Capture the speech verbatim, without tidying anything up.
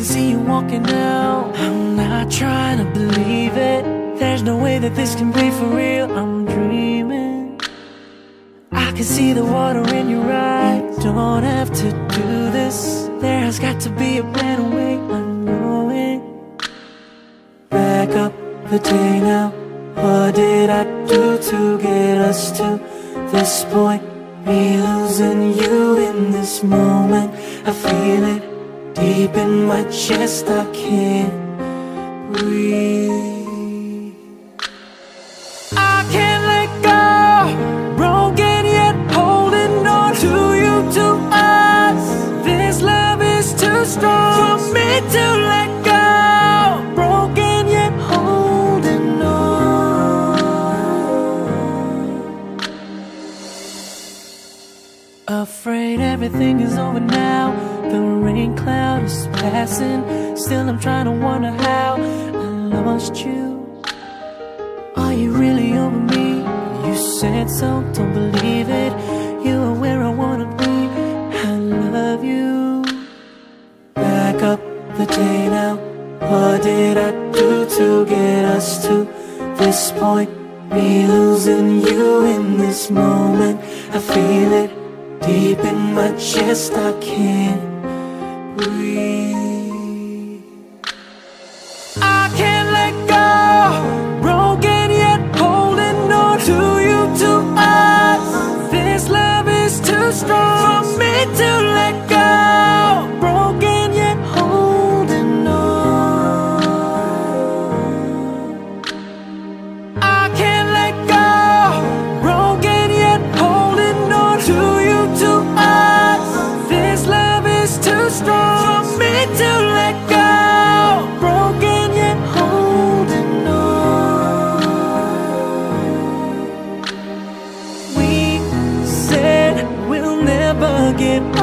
can see you walking out. I'm not trying to believe it. There's no way that this can be for real. I'm dreaming. I can see the water in your eyes. You don't have to do this. There has got to be a better way. I know it. Back up the day now. What did I do to get us to this point? Me losing you in this moment, I feel it deep in my chest, I can't breathe. I can't let go, broken yet holding on to you, to us. This love is too strong for me to let go. Afraid everything is over now. The rain cloud is passing. Still I'm trying to wonder how I lost you. Are you really over me? You said so, don't believe it. You are where I wanna be. I love you. Back up the day now. What did I do to get us to this point? Me losing you in this moment, I feel it deep in my chest, I can't breathe. I can't let go, broken yet holding on to you, to us. This love is too strong for me to let go. Broken yet holding on. I can't let go, broken yet holding on to you. Too strong for me to let go. Broken yet holding on. We said we'll never get back.